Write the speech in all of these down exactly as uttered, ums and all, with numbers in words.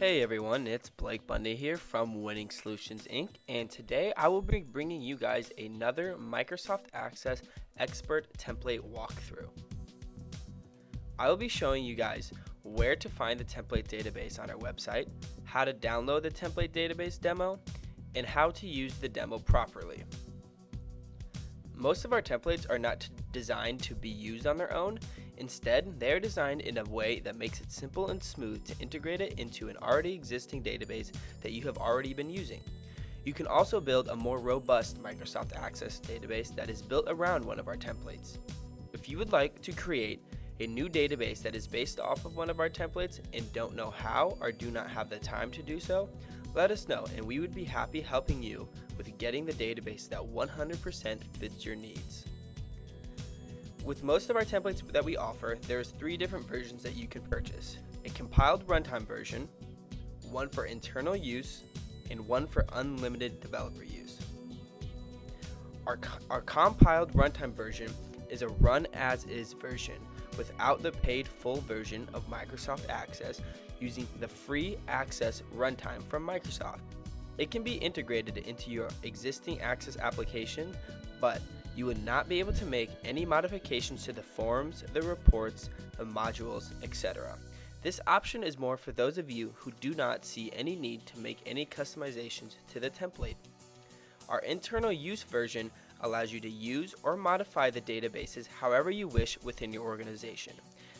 Hey everyone, it's Blake Bundy here from Winning Solutions, Incorporated. And today I will be bringing you guys another Microsoft Access Expert template walkthrough. I will be showing you guys where to find the template database on our website, how to download the template database demo, and how to use the demo properly. Most of our templates are not designed to be used on their own. Instead, they are designed in a way that makes it simple and smooth to integrate it into an already existing database that you have already been using. You can also build a more robust Microsoft Access database that is built around one of our templates. If you would like to create a new database that is based off of one of our templates and don't know how or do not have the time to do so, let us know and we would be happy helping you with getting the database that one hundred percent fits your needs. With most of our templates that we offer, there is three different versions that you can purchase. A compiled runtime version, one for internal use, and one for unlimited developer use. Our, our compiled runtime version is a run as is version without the paid full version of Microsoft Access using the free Access runtime from Microsoft. It can be integrated into your existing Access application, but you would not be able to make any modifications to the forms, the reports, the modules, et cetera. This option is more for those of you who do not see any need to make any customizations to the template. Our internal use version allows you to use or modify the databases however you wish within your organization.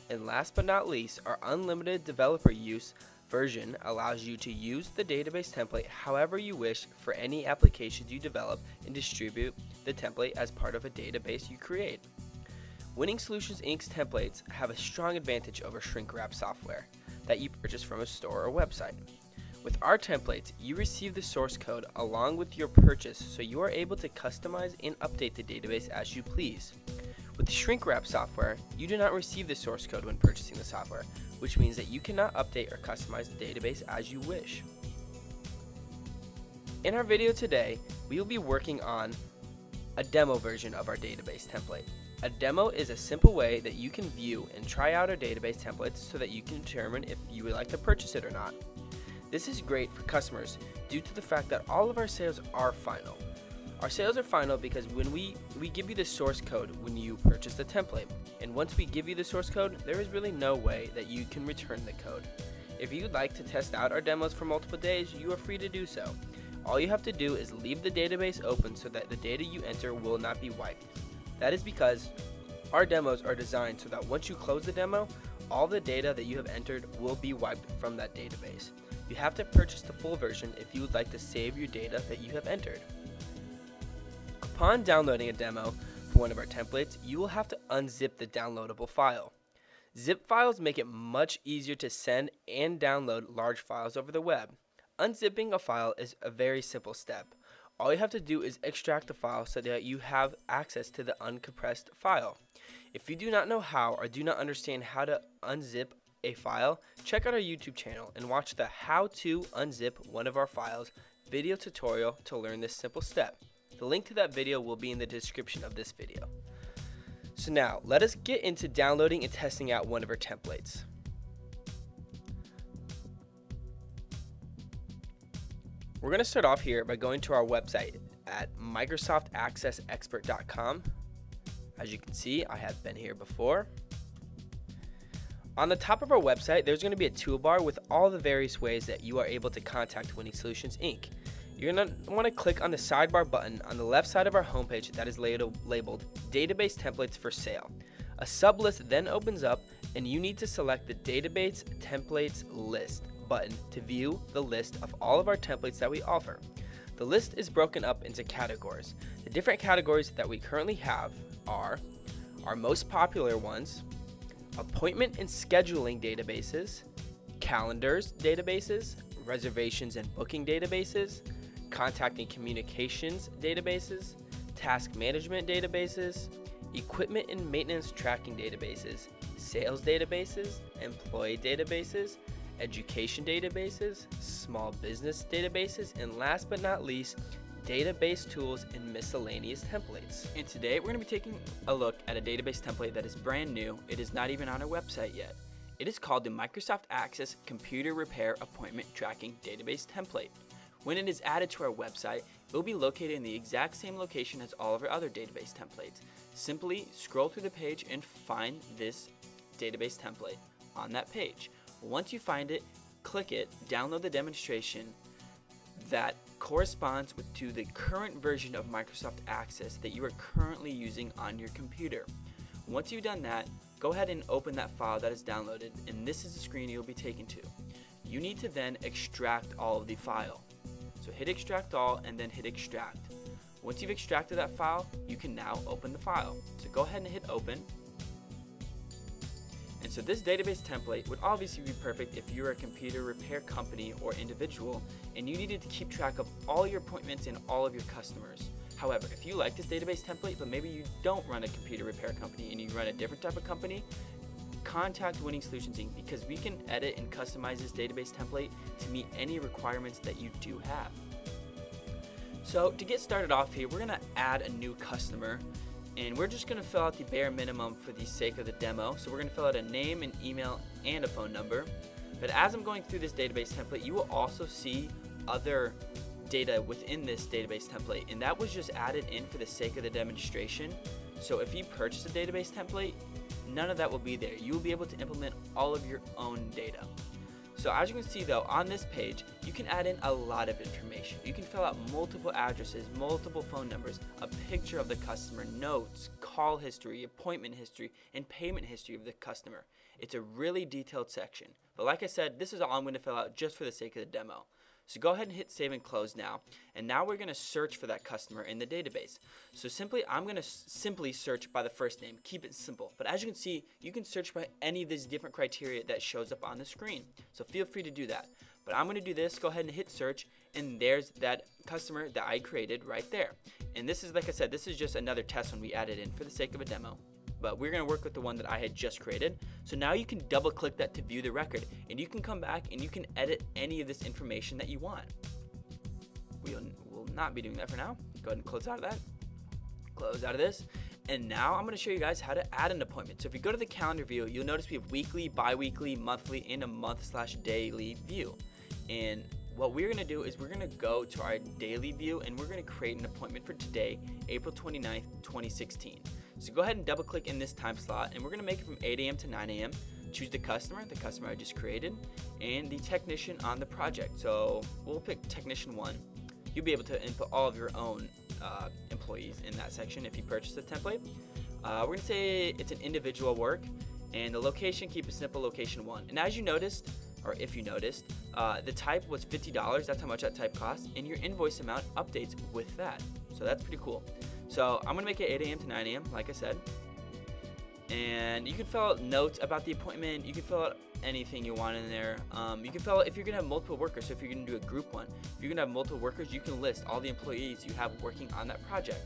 And last but not least, our unlimited developer use version allows you to use the database template however you wish for any applications you develop and distribute the template as part of a database you create. Winning Solutions, Incorporated's templates have a strong advantage over shrink wrap software that you purchase from a store or website. With our templates, you receive the source code along with your purchase, so you are able to customize and update the database as you please. With shrink wrap software, you do not receive the source code when purchasing the software, which means that you cannot update or customize the database as you wish. In our video today, we will be working on a demo version of our database template. A demo is a simple way that you can view and try out our database templates so that you can determine if you would like to purchase it or not. This is great for customers due to the fact that all of our sales are final. Our sales are final because when we, we give you the source code when you purchase the template. And once we give you the source code, there is really no way that you can return the code. If you'd like to test out our demos for multiple days, you are free to do so. All you have to do is leave the database open so that the data you enter will not be wiped. That is because our demos are designed so that once you close the demo, all the data that you have entered will be wiped from that database. You have to purchase the full version if you would like to save your data that you have entered. Upon downloading a demo for one of our templates, you will have to unzip the downloadable file. Zip files make it much easier to send and download large files over the web. Unzipping a file is a very simple step. All you have to do is extract the file so that you have access to the uncompressed file. If you do not know how or do not understand how to unzip a file, check out our YouTube channel and watch the How to Unzip One of Our Files video tutorial to learn this simple step. The link to that video will be in the description of this video. So now, let us get into downloading and testing out one of our templates. We're going to start off here by going to our website at Microsoft Access Expert dot com. As you can see, I have been here before. On the top of our website, there's going to be a toolbar with all the various ways that you are able to contact Winning Solutions, Incorporated. You're going to want to click on the sidebar button on the left side of our homepage that is labeled Database Templates for Sale. A sublist then opens up and you need to select the Database Templates List button to view the list of all of our templates that we offer. The list is broken up into categories. The different categories that we currently have are our most popular ones, appointment and scheduling databases, calendars databases, reservations and booking databases, contact and communications databases, task management databases, equipment and maintenance tracking databases, sales databases, employee databases, education databases, small business databases, and last but not least, database tools and miscellaneous templates. And today we're going to be taking a look at a database template that is brand new. It is not even on our website yet. It is called the Microsoft Access Computer Repair Appointment Tracking Database Template. When it is added to our website, it will be located in the exact same location as all of our other database templates. Simply scroll through the page and find this database template on that page. Once you find it, click it, download the demonstration that corresponds with, to the current version of Microsoft Access that you are currently using on your computer. Once you've done that, go ahead and open that file that is downloaded, and this is the screen you'll be taken to. You need to then extract all of the file. So hit extract all and then hit extract. Once you've extracted that file, you can now open the file. So go ahead and hit open. And so this database template would obviously be perfect if you're a computer repair company or individual and you needed to keep track of all your appointments and all of your customers. However, if you like this database template but maybe you don't run a computer repair company and you run a different type of company, contact Winning Solutions, Incorporated because we can edit and customize this database template to meet any requirements that you do have. So to get started off here, we're going to add a new customer. And we're just going to fill out the bare minimum for the sake of the demo. So we're going to fill out a name, an email, and a phone number. But as I'm going through this database template, you will also see other data within this database template. And that was just added in for the sake of the demonstration. So if you purchase a database template, none of that will be there. You will be able to implement all of your own data. So as you can see though, on this page, you can add in a lot of information. You can fill out multiple addresses, multiple phone numbers, a picture of the customer, notes, call history, appointment history, and payment history of the customer. It's a really detailed section. But like I said, this is all I'm going to fill out just for the sake of the demo. So go ahead and hit save and close now. And now we're going to search for that customer in the database. So simply, I'm going to simply search by the first name. Keep it simple. But as you can see, you can search by any of these different criteria that shows up on the screen. So feel free to do that. But I'm going to do this. Go ahead and hit search. And there's that customer that I created right there. And this is, like I said, this is just another test one we added in for the sake of a demo. But we're going to work with the one that I had just created. So now you can double click that to view the record, and you can come back and you can edit any of this information that you want. We will not be doing that for now. Go ahead and close out of that, close out of this. And now I'm going to show you guys how to add an appointment. So if you go to the calendar view, you'll notice we have weekly, bi-weekly, monthly, and a month slash daily view. And what we're going to do is we're going to go to our daily view and we're going to create an appointment for today, April twenty-ninth, twenty sixteen. So go ahead and double click in this time slot and we're going to make it from eight A M to nine A M. Choose the customer, the customer I just created, and the technician on the project. So we'll pick technician one. You'll be able to input all of your own uh, employees in that section if you purchase the template. Uh, we're going to say it's an individual work, and the location, keep it simple, location one. And as you noticed, or if you noticed, uh, the type was fifty dollars. That's how much that type costs, and your invoice amount updates with that. So that's pretty cool. So I'm going to make it eight A M to nine A M, like I said. And you can fill out notes about the appointment. You can fill out anything you want in there. Um, you can fill out if you're going to have multiple workers. So if you're going to do a group one, if you're going to have multiple workers, you can list all the employees you have working on that project.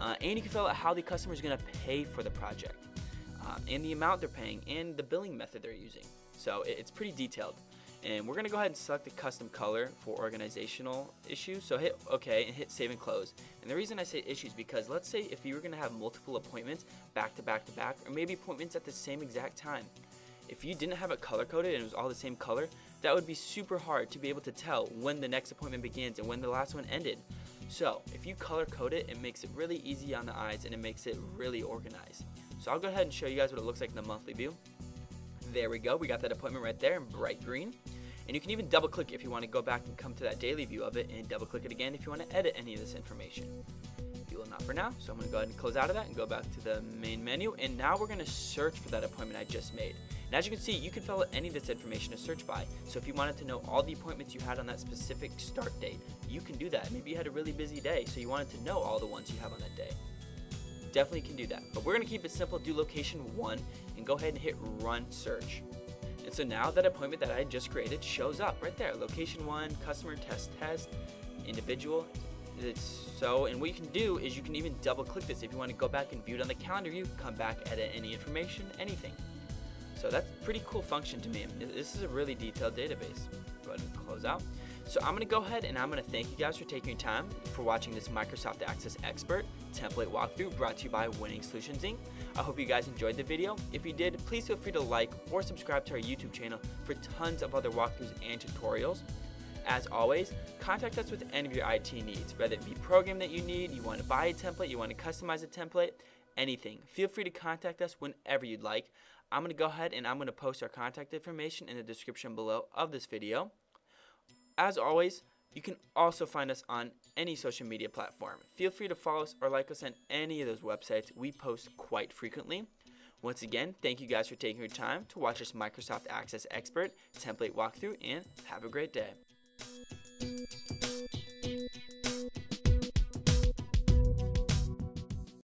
Uh, and you can fill out how the customer is going to pay for the project, uh, and the amount they're paying, and the billing method they're using. So it's pretty detailed. And we're going to go ahead and select the custom color for organizational issues. So hit OK and hit save and close. And the reason I say issues because let's say if you were going to have multiple appointments back to back to back, or maybe appointments at the same exact time. If you didn't have it color coded and it was all the same color, that would be super hard to be able to tell when the next appointment begins and when the last one ended. So if you color code it, it makes it really easy on the eyes and it makes it really organized. So I'll go ahead and show you guys what it looks like in the monthly view. There we go, we got that appointment right there in bright green. And you can even double click if you want to go back and come to that daily view of it, and double click it again if you want to edit any of this information. You will not for now, so I'm going to go ahead and close out of that and go back to the main menu. And now we're going to search for that appointment I just made. And as you can see, you can fill out any of this information to search by. So if you wanted to know all the appointments you had on that specific start date, you can do that. Maybe you had a really busy day, so you wanted to know all the ones you have on that day. Definitely can do that, but we're going to keep it simple, do location one, and go ahead and hit run search. And so now that appointment that I just created shows up right there, location one, customer, test, test, individual. It's so, and what you can do is you can even double click this if you want to go back and view it on the calendar view, come back, edit any information, anything. So that's pretty cool function to me. This is a really detailed database. Go ahead and close out. So I'm going to go ahead and I'm going to thank you guys for taking your time for watching this Microsoft Access Expert template walkthrough brought to you by Winning Solutions, Incorporated. I hope you guys enjoyed the video. If you did, please feel free to like or subscribe to our YouTube channel for tons of other walkthroughs and tutorials. As always, contact us with any of your I T needs, whether it be program that you need, you want to buy a template, you want to customize a template, anything. Feel free to contact us whenever you'd like. I'm going to go ahead and I'm going to post our contact information in the description below of this video. As always, you can also find us on any social media platform. Feel free to follow us or like us on any of those websites. We post quite frequently. Once again, thank you guys for taking your time to watch this Microsoft Access Expert template walkthrough, and have a great day.